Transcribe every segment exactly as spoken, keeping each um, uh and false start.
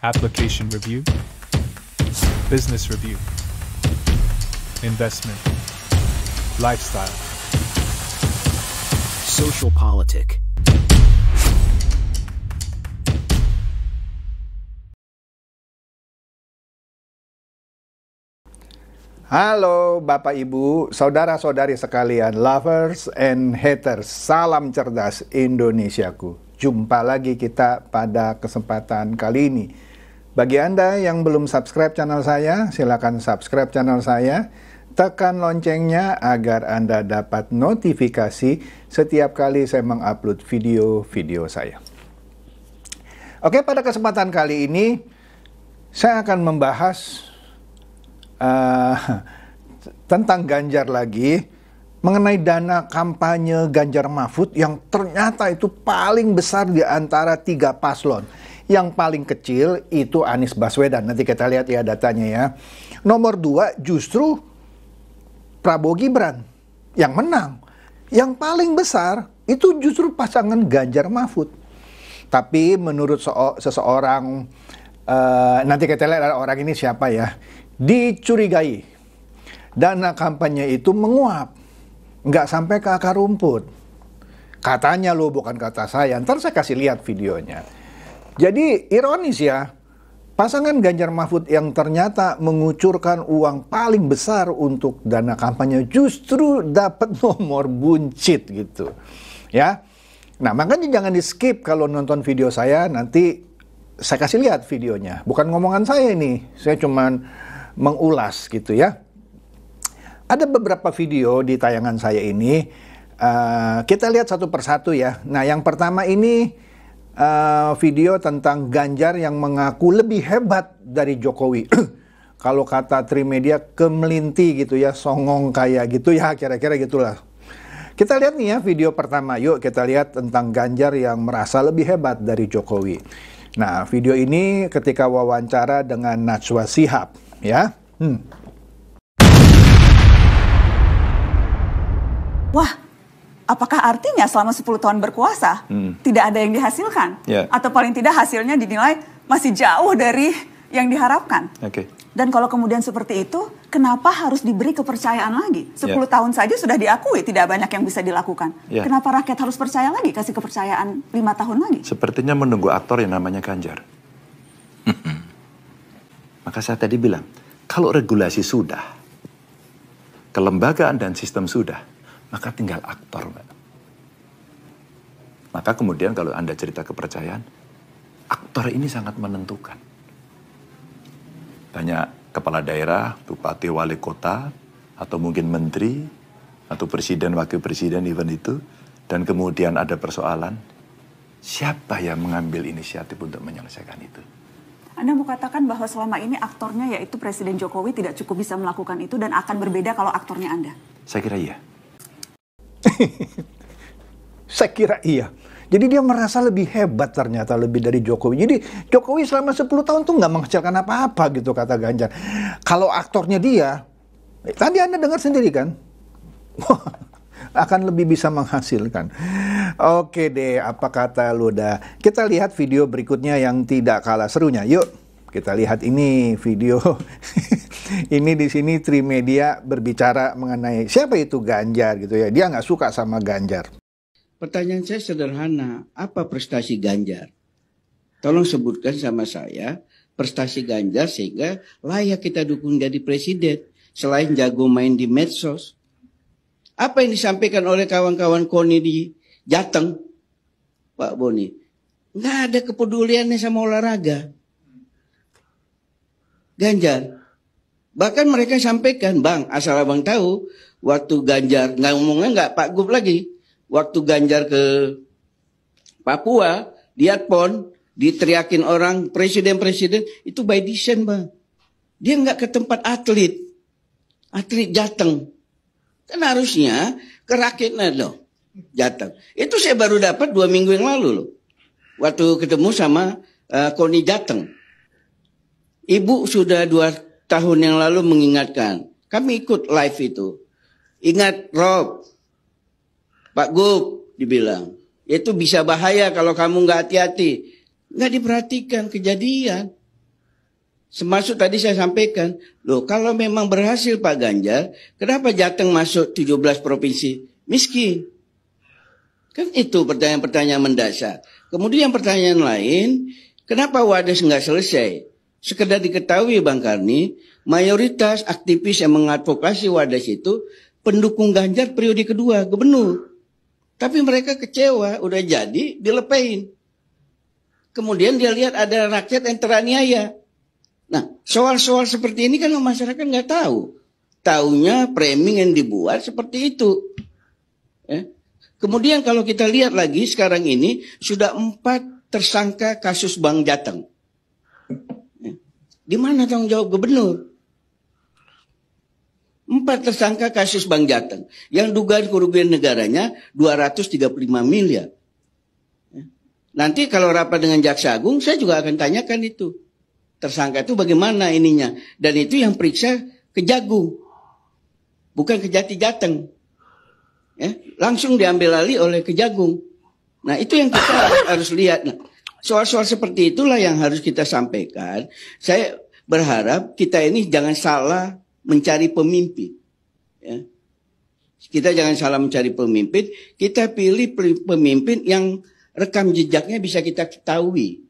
Application review, business review, investment, lifestyle, social politic. Halo Bapak Ibu, saudara-saudari sekalian, lovers and haters, salam cerdas Indonesiaku. Jumpa lagi kita pada kesempatan kali ini. Bagi Anda yang belum subscribe channel saya, silakan subscribe channel saya. Tekan loncengnya agar Anda dapat notifikasi setiap kali saya mengupload video-video saya. Oke, pada kesempatan kali ini saya akan membahas Uh, tentang Ganjar lagi, mengenai dana kampanye Ganjar Mahfud yang ternyata itu paling besar di antara tiga paslon. Yang paling kecil itu Anies Baswedan, nanti kita lihat ya datanya ya. Nomor dua justru Prabowo Gibran yang menang. Yang paling besar itu justru pasangan Ganjar Mahfud. Tapi menurut seseorang, uh, nanti kita lihat orang ini siapa ya, dicurigai dana kampanye itu menguap, nggak sampai ke akar rumput. Katanya lo, bukan kata saya, ntar saya kasih lihat videonya. Jadi ironis ya, pasangan Ganjar Mahfud yang ternyata mengucurkan uang paling besar untuk dana kampanye justru dapat nomor buncit gitu ya. Nah makanya jangan di skip kalau nonton video saya, nanti saya kasih lihat videonya. Bukan ngomongan saya ini, saya cuman mengulas gitu ya. Ada beberapa video di tayangan saya ini, uh, kita lihat satu persatu ya. Nah yang pertama ini uh, video tentang Ganjar yang mengaku lebih hebat dari Jokowi. Kalau kata Trimedya, kemelinti gitu ya, songong kayak gitu ya, kira-kira gitulah. Kita lihat nih ya video pertama, yuk kita lihat tentang Ganjar yang merasa lebih hebat dari Jokowi. Nah video ini ketika wawancara dengan Najwa Shihab ya. Hmm. Wah, apakah artinya selama sepuluh tahun berkuasa hmm. tidak ada yang dihasilkan? Yeah. Atau paling tidak hasilnya dinilai masih jauh dari yang diharapkan. Okay. Dan kalau kemudian seperti itu, kenapa harus diberi kepercayaan lagi? sepuluh yeah. tahun saja sudah diakui tidak banyak yang bisa dilakukan. Yeah. Kenapa rakyat harus percaya lagi, kasih kepercayaan lima tahun lagi? Sepertinya menunggu aktor yang namanya Ganjar. Maka saya tadi bilang, kalau regulasi sudah, kelembagaan dan sistem sudah, maka tinggal aktor, Mbak. Maka kemudian kalau Anda cerita kepercayaan, aktor ini sangat menentukan. Banyak kepala daerah, bupati, wali kota, atau mungkin menteri, atau presiden, wakil presiden, even itu, dan kemudian ada persoalan, siapa yang mengambil inisiatif untuk menyelesaikan itu? Anda mau katakan bahwa selama ini aktornya yaitu Presiden Jokowi tidak cukup bisa melakukan itu dan akan berbeda kalau aktornya Anda? Saya kira iya. Saya kira iya. Jadi dia merasa lebih hebat ternyata, lebih dari Jokowi. Jadi Jokowi selama sepuluh tahun tuh nggak menghasilkan apa-apa gitu kata Ganjar. Kalau aktornya dia, tadi Anda dengar sendiri kan? Wah. Akan lebih bisa menghasilkan. Oke deh, apa kata lu dah. Kita lihat video berikutnya yang tidak kalah serunya. Yuk, kita lihat ini video. Ini di sini Trimedya berbicara mengenai siapa itu Ganjar gitu ya. Dia nggak suka sama Ganjar. Pertanyaan saya sederhana, apa prestasi Ganjar? Tolong sebutkan sama saya prestasi Ganjar sehingga layak kita dukung jadi presiden. Selain jago main di medsos, apa yang disampaikan oleh kawan-kawan KONI di Jateng, Pak Boni, nggak ada kepeduliannya sama olahraga. Ganjar, bahkan mereka sampaikan, Bang, asal Abang tahu, waktu Ganjar, nggak ngomongnya nggak Pak Gub lagi, waktu Ganjar ke Papua, dia pon, diteriakin orang, presiden-presiden, itu by design, Bang. Dia nggak ke tempat atlet, atlet Jateng. Kan harusnya ke rakyatnya dong, Jateng. Itu saya baru dapat dua minggu yang lalu loh. Waktu ketemu sama uh, KONI Jateng. Ibu sudah dua tahun yang lalu mengingatkan. Kami ikut live itu. Ingat Rob, Pak Gub, dibilang. Itu bisa bahaya kalau kamu nggak hati-hati. Nggak diperhatikan kejadian. Semasuk tadi saya sampaikan, loh kalau memang berhasil Pak Ganjar, kenapa Jateng masuk tujuh belas provinsi miskin? Kan itu pertanyaan-pertanyaan mendasar. Kemudian pertanyaan lain, kenapa Wadas nggak selesai? Sekedar diketahui Bang Karni, mayoritas aktivis yang mengadvokasi Wadas itu pendukung Ganjar periode kedua, gubernur. Tapi mereka kecewa, udah jadi dilepain. Kemudian dia lihat ada rakyat yang teraniaya. Nah, soal-soal seperti ini kan masyarakat nggak tahu. Taunya framing yang dibuat seperti itu. Eh? Kemudian kalau kita lihat lagi sekarang ini, sudah empat tersangka kasus Bank Jateng. Eh? Di mana tanggung jawab gubernur? Empat tersangka kasus Bank Jateng. Yang dugaan kerugian negaranya dua ratus tiga puluh lima miliar. Eh? Nanti kalau rapat dengan Jaksa Agung, saya juga akan tanyakan itu. Tersangka itu bagaimana ininya. Dan itu yang periksa Kejagung. Bukan Kejati Jateng. Ya, langsung diambil alih oleh Kejagung. Nah itu yang kita harus lihat. Soal-soal nah, seperti itulah yang harus kita sampaikan. Saya berharap kita ini jangan salah mencari pemimpin. Ya. Kita jangan salah mencari pemimpin. Kita pilih pemimpin yang rekam jejaknya bisa kita ketahui.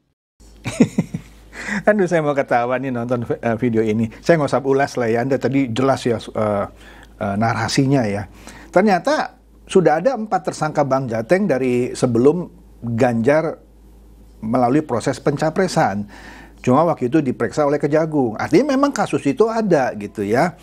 Aduh, saya mau ketawa nih nonton video ini. Saya nggak usah ulas lah ya, Anda tadi jelas ya uh, uh, narasinya ya. Ternyata sudah ada empat tersangka Bank Jateng dari sebelum Ganjar melalui proses pencapresan. Cuma waktu itu diperiksa oleh Kejagung. Artinya memang kasus itu ada gitu ya.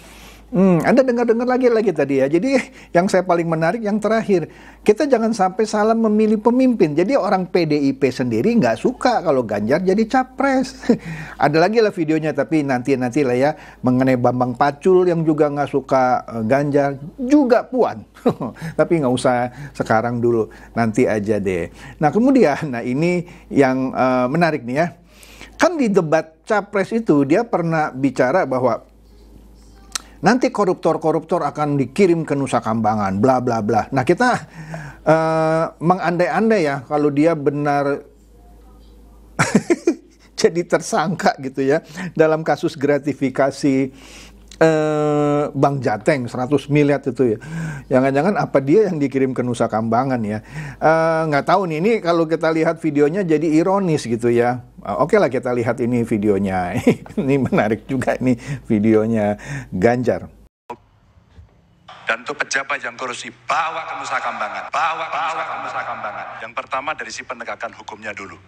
Hmm, Anda dengar-dengar lagi-lagi tadi ya. Jadi yang saya paling menarik yang terakhir, kita jangan sampai salah memilih pemimpin. Jadi orang P D I P sendiri nggak suka kalau Ganjar jadi capres. Ada lagi lah videonya, tapi nanti-nanti lah ya, mengenai Bambang Pacul yang juga nggak suka Ganjar, juga Puan. Tapi nggak usah sekarang dulu, nanti aja deh. Nah kemudian, nah ini yang uh, menarik nih ya. Kan di debat capres itu dia pernah bicara bahwa nanti koruptor-koruptor akan dikirim ke Nusa Kambangan, bla bla bla. Nah kita uh, mengandai-andai ya kalau dia benar jadi tersangka gitu ya dalam kasus gratifikasi uh, Bank Jateng seratus miliar itu ya. Jangan-jangan apa dia yang dikirim ke Nusa Kambangan ya? Uh, nggak tahu nih. Ini kalau kita lihat videonya jadi ironis gitu ya. Oke lah kita lihat ini videonya. Ini menarik juga ini videonya Ganjar. Dan untuk pejabat yang korupsi bawa ke Nusa Kambangan, bawa ke bawa Nusa, Nusa Kambangan. Yang pertama dari si penegakan hukumnya dulu.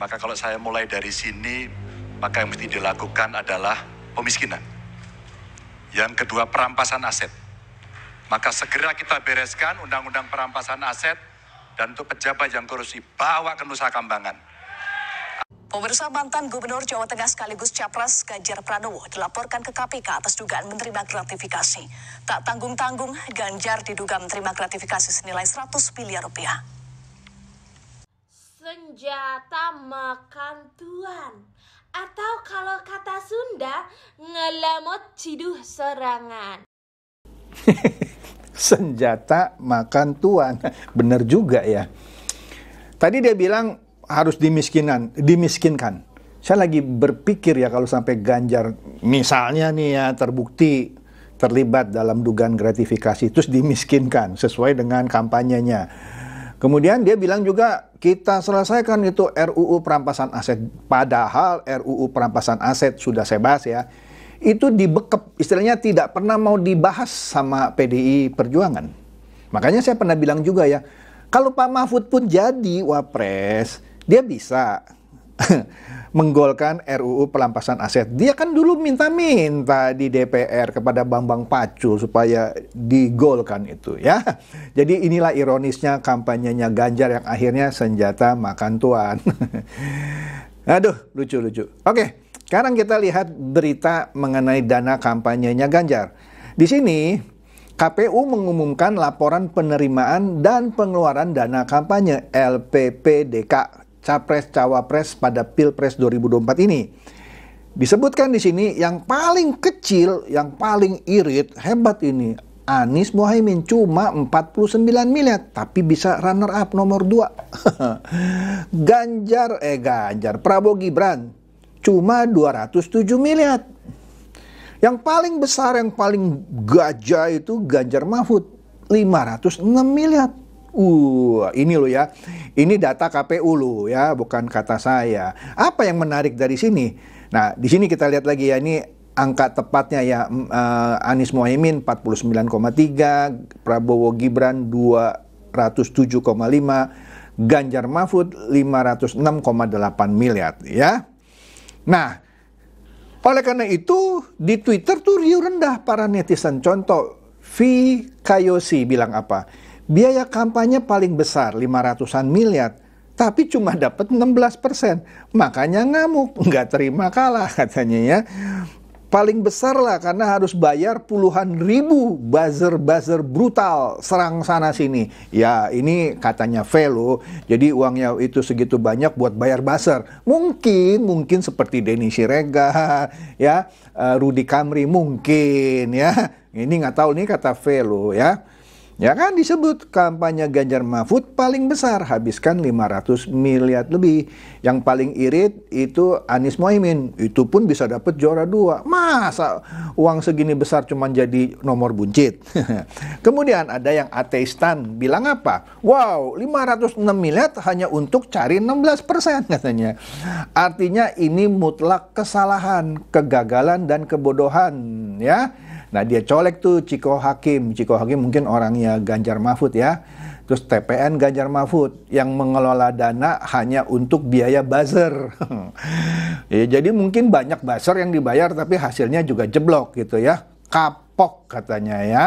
Maka kalau saya mulai dari sini, maka yang mesti dilakukan adalah pemiskinan. Yang kedua perampasan aset. Maka segera kita bereskan undang-undang perampasan aset dan untuk pejabat yang korupsi bawa ke Nusa Kambangan. Pemirsa, mantan Gubernur Jawa Tengah sekaligus Capres Ganjar Pranowo dilaporkan ke K P K atas dugaan menerima gratifikasi. Tak tanggung-tanggung, Ganjar diduga menerima gratifikasi senilai seratus miliar rupiah. Senjata makan tuan. Atau kalau kata Sunda, ngelemot ciduh serangan. Senjata makan tuan. Bener juga ya. Tadi dia bilang harus dimiskinan, dimiskinkan. Saya lagi berpikir ya kalau sampai Ganjar misalnya nih ya terbukti terlibat dalam dugaan gratifikasi terus dimiskinkan sesuai dengan kampanyenya. Kemudian dia bilang juga kita selesaikan itu R U U perampasan aset. Padahal R U U perampasan aset sudah saya bahas ya. Itu dibekep, istilahnya tidak pernah mau dibahas sama P D I Perjuangan. Makanya saya pernah bilang juga ya, kalau Pak Mahfud pun jadi wapres, dia bisa menggolkan R U U perampasan aset. Dia kan dulu minta-minta di D P R kepada Bambang Pacul supaya digolkan itu ya. Jadi inilah ironisnya kampanyenya Ganjar yang akhirnya senjata makan tuan. Aduh, lucu-lucu. Oke, sekarang kita lihat berita mengenai dana kampanyenya Ganjar. Di sini K P U mengumumkan laporan penerimaan dan pengeluaran dana kampanye L P P D K Capres-Cawapres pada Pilpres dua ribu dua puluh empat ini. Disebutkan di sini yang paling kecil, yang paling irit, hebat ini Anies Mohaimin cuma empat puluh sembilan miliar, tapi bisa runner up nomor dua. Ganjar eh Ganjar Prabowo Gibran cuma dua ratus tujuh miliar. Yang paling besar, yang paling gajah itu Ganjar Mahfud, lima ratus enam miliar. Uh, ini loh ya, ini data K P U loh ya, bukan kata saya. Apa yang menarik dari sini? Nah, di sini kita lihat lagi ya, ini angka tepatnya ya, uh, Anies Mohaimin empat puluh sembilan koma tiga, Prabowo Gibran dua ratus tujuh koma lima, Ganjar Mahfud lima ratus enam koma delapan miliar ya. Nah, oleh karena itu di Twitter tuh riuh rendah para netizen. Contoh, V Kayosi bilang apa? Biaya kampanye paling besar lima ratusan miliar, tapi cuma dapat enam belas persen. Makanya ngamuk, nggak terima kalah katanya ya. Paling besar lah karena harus bayar puluhan ribu buzzer-buzzer brutal serang sana sini. Ya ini katanya velo, jadi uangnya itu segitu banyak buat bayar buzzer. Mungkin, mungkin seperti Denny Siregar, ya, Rudy Kamri mungkin ya. Ini nggak tahu nih kata velo ya. Ya kan disebut kampanye Ganjar Mahfud paling besar, habiskan lima ratus miliar lebih. Yang paling irit itu Anies Mohaimin, itu pun bisa dapat juara dua. Masa uang segini besar cuma jadi nomor buncit? Kemudian ada yang ateistan bilang apa? Wow, lima ratus enam miliar hanya untuk cari enam belas persen katanya. Artinya ini mutlak kesalahan, kegagalan dan kebodohan ya. Nah dia colek tuh Ciko Hakim. Ciko Hakim mungkin orangnya Ganjar Mahfud ya. Terus T P N Ganjar Mahfud yang mengelola dana hanya untuk biaya buzzer. Ya, jadi mungkin banyak buzzer yang dibayar tapi hasilnya juga jeblok gitu ya. Kapok katanya ya.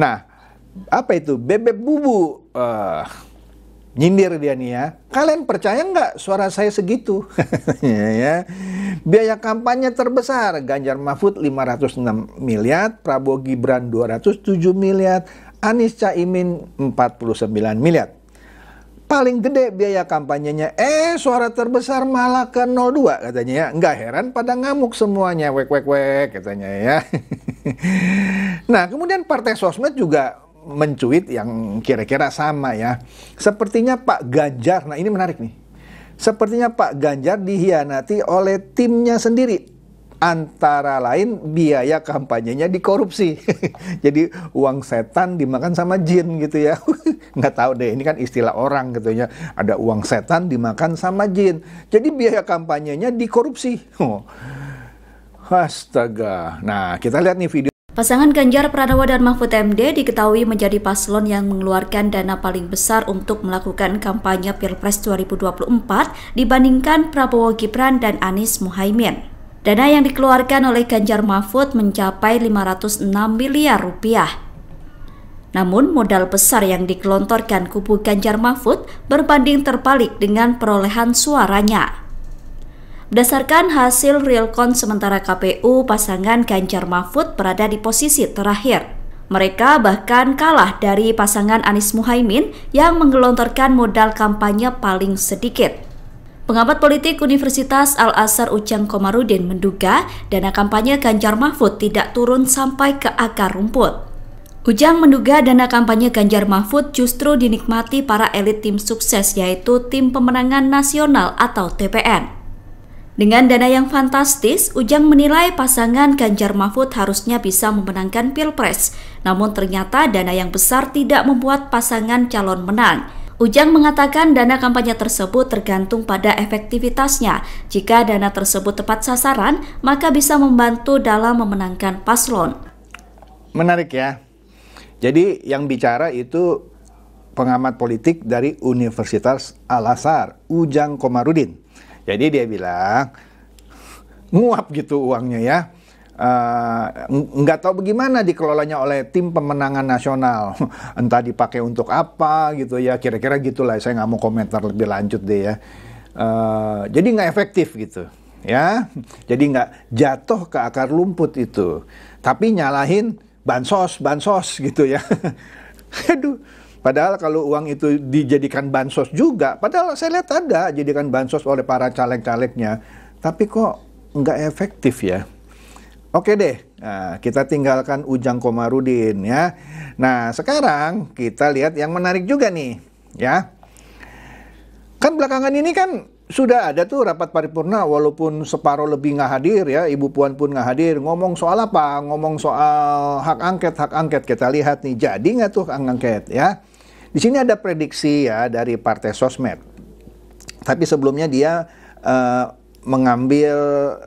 Nah apa itu? Bebek bubu. Uh, Nyindir dia nih ya, kalian percaya nggak suara saya segitu? Ya, ya. Biaya kampanye terbesar, Ganjar Mahfud lima ratus enam miliar, Prabowo Gibran dua ratus tujuh miliar, Anies Caimin empat puluh sembilan miliar. Paling gede biaya kampanyenya, eh suara terbesar malah ke nol dua katanya ya. Nggak heran pada ngamuk semuanya, wek wek wek katanya ya. Nah kemudian partai sosmed juga mencuit yang kira-kira sama ya. Sepertinya Pak Ganjar, nah ini menarik nih. Sepertinya Pak Ganjar dihianati oleh timnya sendiri. Antara lain biaya kampanyenya dikorupsi. Jadi uang setan dimakan sama jin gitu ya. Nggak tahu deh, ini kan istilah orang gitu ya. Ada uang setan dimakan sama jin. Jadi biaya kampanyenya dikorupsi. Oh. Astaga. Nah, kita lihat nih video. Pasangan Ganjar Pranowo dan Mahfud M D diketahui menjadi paslon yang mengeluarkan dana paling besar untuk melakukan kampanye Pilpres dua ribu dua puluh empat dibandingkan Prabowo Gibran dan Anies Mohaimin. Dana yang dikeluarkan oleh Ganjar Mahfud mencapai lima ratus enam miliar rupiah. Namun modal besar yang dikelontorkan kubu Ganjar Mahfud berbanding terbalik dengan perolehan suaranya. Berdasarkan hasil real count sementara K P U, pasangan Ganjar Mahfud berada di posisi terakhir. Mereka bahkan kalah dari pasangan Anies Mohaimin yang menggelontorkan modal kampanye paling sedikit. Pengamat politik Universitas Al-Azhar Ujang Komarudin menduga dana kampanye Ganjar Mahfud tidak turun sampai ke akar rumput. Ujang menduga dana kampanye Ganjar Mahfud justru dinikmati para elit tim sukses yaitu Tim Pemenangan Nasional atau T P N. Dengan dana yang fantastis, Ujang menilai pasangan Ganjar Mahfud harusnya bisa memenangkan Pilpres. Namun ternyata dana yang besar tidak membuat pasangan calon menang. Ujang mengatakan dana kampanye tersebut tergantung pada efektivitasnya. Jika dana tersebut tepat sasaran, maka bisa membantu dalam memenangkan paslon. Menarik ya. Jadi yang bicara itu pengamat politik dari Universitas Al-Azhar, Ujang Komarudin. Jadi dia bilang nguap gitu uangnya ya, nggak uh, tahu bagaimana dikelolanya oleh Tim Pemenangan Nasional, entah dipakai untuk apa gitu ya, kira-kira gitulah. Saya nggak mau komentar lebih lanjut deh ya. Uh, jadi nggak efektif gitu ya, jadi nggak jatuh ke akar rumput itu, tapi nyalahin bansos bansos gitu ya. Aduh. Padahal kalau uang itu dijadikan bansos juga, padahal saya lihat ada jadikan bansos oleh para caleg-calegnya, tapi kok nggak efektif ya. Oke deh, nah, kita tinggalkan Ujang Komarudin ya. Nah sekarang kita lihat yang menarik juga nih ya. Kan belakangan ini kan sudah ada tuh rapat paripurna, walaupun separuh lebih nggak hadir ya, Ibu Puan pun nggak hadir. Ngomong soal apa? Ngomong soal hak angket, hak angket kita lihat nih, jadi nggak tuh hak angket ya? Di sini ada prediksi ya dari Partai Sosmed. Tapi sebelumnya dia uh, mengambil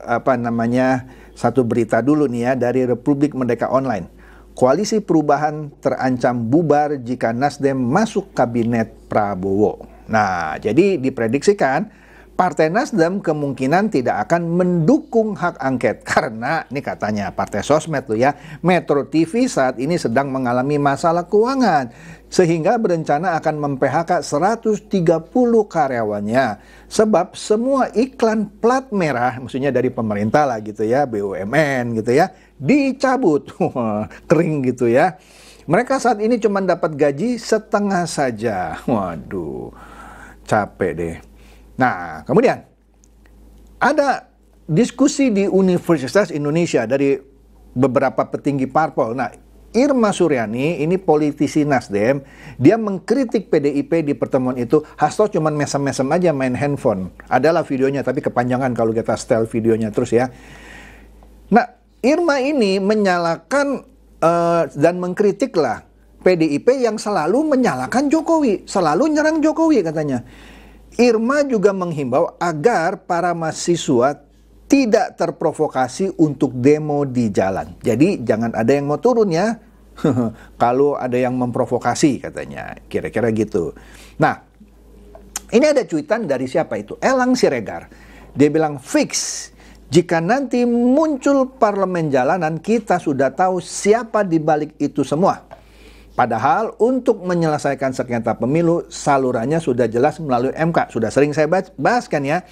apa namanya satu berita dulu nih ya dari Republik Merdeka Online. Koalisi Perubahan terancam bubar jika Nasdem masuk kabinet Prabowo. Nah, jadi diprediksikan Partai Nasdem kemungkinan tidak akan mendukung hak angket karena ini katanya Partai Sosmed tuh ya, Metro T V saat ini sedang mengalami masalah keuangan sehingga berencana akan mem-P H K seratus tiga puluh karyawannya sebab semua iklan plat merah, maksudnya dari pemerintah lah gitu ya, B U M N gitu ya, dicabut. Kering gitu ya. Mereka saat ini cuma dapat gaji setengah saja. Waduh, capek deh. Nah, kemudian ada diskusi di Universitas Indonesia dari beberapa petinggi parpol. Nah, Irma Suryani ini politisi Nasdem, dia mengkritik P D I P di pertemuan itu. Hasto cuman mesem-mesem aja main handphone. Adalah videonya, tapi kepanjangan kalau kita setel videonya terus ya. Nah, Irma ini menyalahkan uh, dan mengkritiklah P D I P yang selalu menyalahkan Jokowi, selalu nyerang Jokowi katanya. Irma juga menghimbau agar para mahasiswa tidak terprovokasi untuk demo di jalan. Jadi jangan ada yang mau turun ya, kalau ada yang memprovokasi katanya, kira-kira gitu. Nah, ini ada cuitan dari siapa itu? Elang Siregar. Dia bilang fix, jika nanti muncul parlemen jalanan kita sudah tahu siapa di balik itu semua. Padahal untuk menyelesaikan sengketa pemilu salurannya sudah jelas melalui M K. Sudah sering saya bahas kan ya.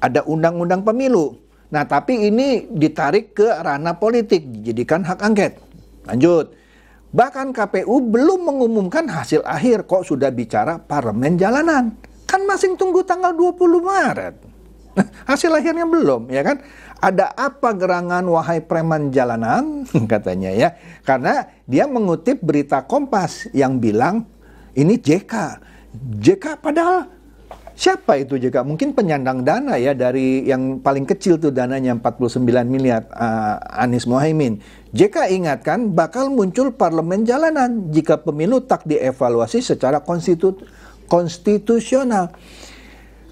Ada undang-undang pemilu. Nah tapi ini ditarik ke ranah politik. Dijadikan hak angket. Lanjut. Bahkan K P U belum mengumumkan hasil akhir. Kok sudah bicara parlemen jalanan. Kan masing tunggu tanggal dua puluh Maret. Hasil akhirnya belum ya kan. Ada apa gerangan wahai preman jalanan katanya ya. Karena dia mengutip berita Kompas yang bilang ini J K. J K padahal siapa itu J K? Mungkin penyandang dana ya, dari yang paling kecil tuh dananya empat puluh sembilan miliar uh, Anies Mohaimin. J K ingatkan bakal muncul parlemen jalanan jika pemilu tak dievaluasi secara konstitu- konstitusional.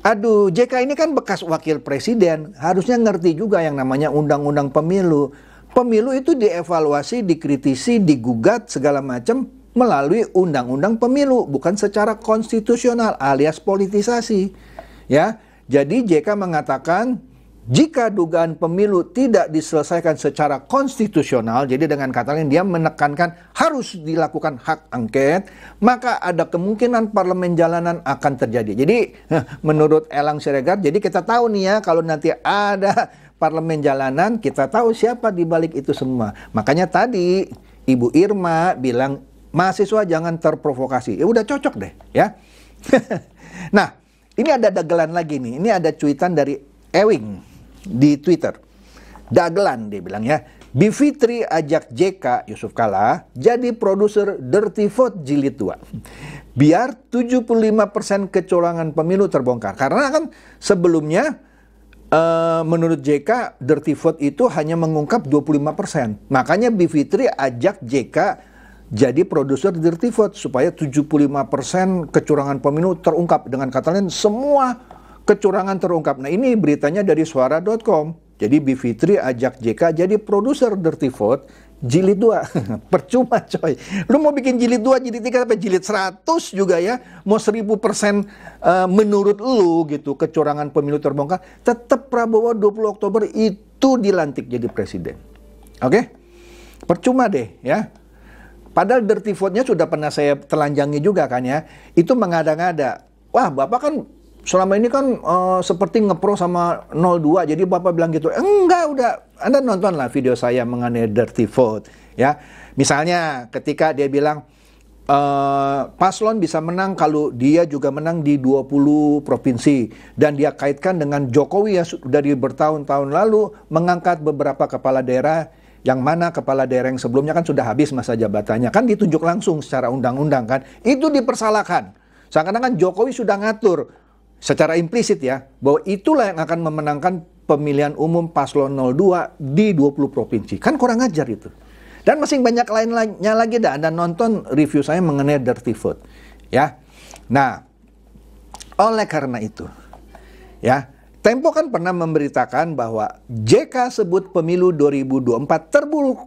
Aduh, J K ini kan bekas wakil presiden, harusnya ngerti juga yang namanya undang-undang pemilu. Pemilu itu dievaluasi, dikritisi, digugat, segala macam melalui undang-undang pemilu, bukan secara konstitusional alias politisasi. Ya, jadi J K mengatakan jika dugaan pemilu tidak diselesaikan secara konstitusional, jadi dengan kata lain dia menekankan harus dilakukan hak angket, maka ada kemungkinan parlemen jalanan akan terjadi. Jadi menurut Elang Siregar, jadi kita tahu nih ya kalau nanti ada parlemen jalanan, kita tahu siapa di balik itu semua. Makanya tadi Ibu Irma bilang mahasiswa jangan terprovokasi. Ya udah cocok deh ya. Nah, ini ada dagelan lagi nih. Ini ada cuitan dari Ewing di Twitter. Dagelan dia bilang ya, Bivitri ajak J K Yusuf Kalla jadi produser Dirty Vote jilid dua biar tujuh puluh lima persen kecurangan pemilu terbongkar. Karena kan sebelumnya uh, menurut J K Dirty Vote itu hanya mengungkap dua puluh lima persen. Makanya Bivitri ajak J K jadi produser Dirty Vote supaya tujuh puluh lima persen kecurangan pemilu terungkap. Dengan kata lain semua kecurangan terungkap. Nah ini beritanya dari suara dot com. Jadi Bivitri ajak J K jadi produser Dirty Vote jilid dua. Percuma coy. Lu mau bikin jilid dua, jilid tiga, sampai jilid seratus juga ya. Mau seribu persen uh, menurut lu gitu kecurangan pemilu terbongkar. Tetap Prabowo dua puluh Oktober itu dilantik jadi presiden. Oke? Okay? Percuma deh ya. Padahal Dirty Vote-nya sudah pernah saya telanjangi juga kan ya. Itu mengada-ngada. Wah Bapak kan selama ini kan uh, seperti ngepro sama nol dua, jadi Bapak bilang gitu. Enggak, udah Anda nontonlah video saya mengenai Dirty Vote ya. Misalnya ketika dia bilang uh, paslon bisa menang kalau dia juga menang di dua puluh provinsi dan dia kaitkan dengan Jokowi yang dari bertahun-tahun lalu mengangkat beberapa kepala daerah yang mana kepala daerah yang sebelumnya kan sudah habis masa jabatannya, kan ditunjuk langsung secara undang-undang kan. Itu dipersalahkan. Seakan-akan Jokowi sudah ngatur secara implisit ya, bahwa itulah yang akan memenangkan pemilihan umum paslon nol dua di dua puluh provinsi. Kan kurang ajar itu. Dan masih banyak lainnya lagi dah, Anda nonton review saya mengenai Dirty Vote. Ya. Nah, oleh karena itu, ya, Tempo kan pernah memberitakan bahwa J K sebut pemilu dua ribu dua puluh empat terburuk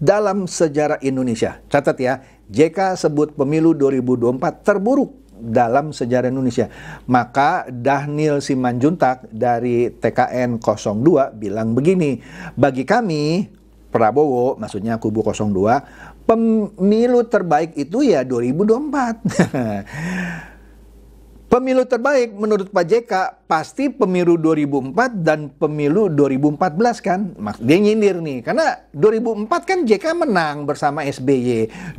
dalam sejarah Indonesia. Catat ya, J K sebut pemilu dua ribu dua puluh empat terburuk dalam sejarah Indonesia. Maka Dahnil Simanjuntak dari T K N nol dua bilang begini, bagi kami, Prabowo, maksudnya kubu nol dua, pemilu terbaik itu ya dua ribu dua puluh empat. Pemilu terbaik menurut Pak J K pasti pemilu dua ribu empat dan pemilu dua ribu empat belas kan. Dia nyindir nih, karena dua ribu empat kan J K menang bersama S B Y,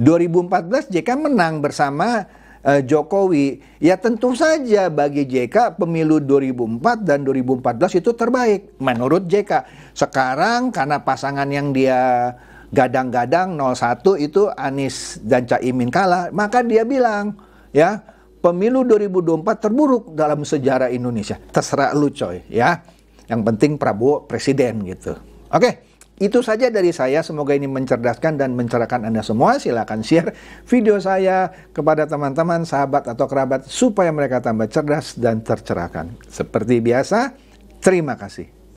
dua ribu empat belas J K menang bersama uh, Jokowi. Ya tentu saja bagi J K pemilu dua ribu empat dan dua ribu empat belas itu terbaik menurut J K. Sekarang karena pasangan yang dia gadang-gadang nol satu itu Anies dan Caimin kalah, maka dia bilang ya, pemilu dua ribu dua puluh empat terburuk dalam sejarah Indonesia. Terserah lu coy ya. Yang penting Prabowo presiden gitu. Oke, itu saja dari saya. Semoga ini mencerdaskan dan mencerahkan Anda semua. Silahkan share video saya kepada teman-teman, sahabat, atau kerabat supaya mereka tambah cerdas dan tercerahkan. Seperti biasa, terima kasih.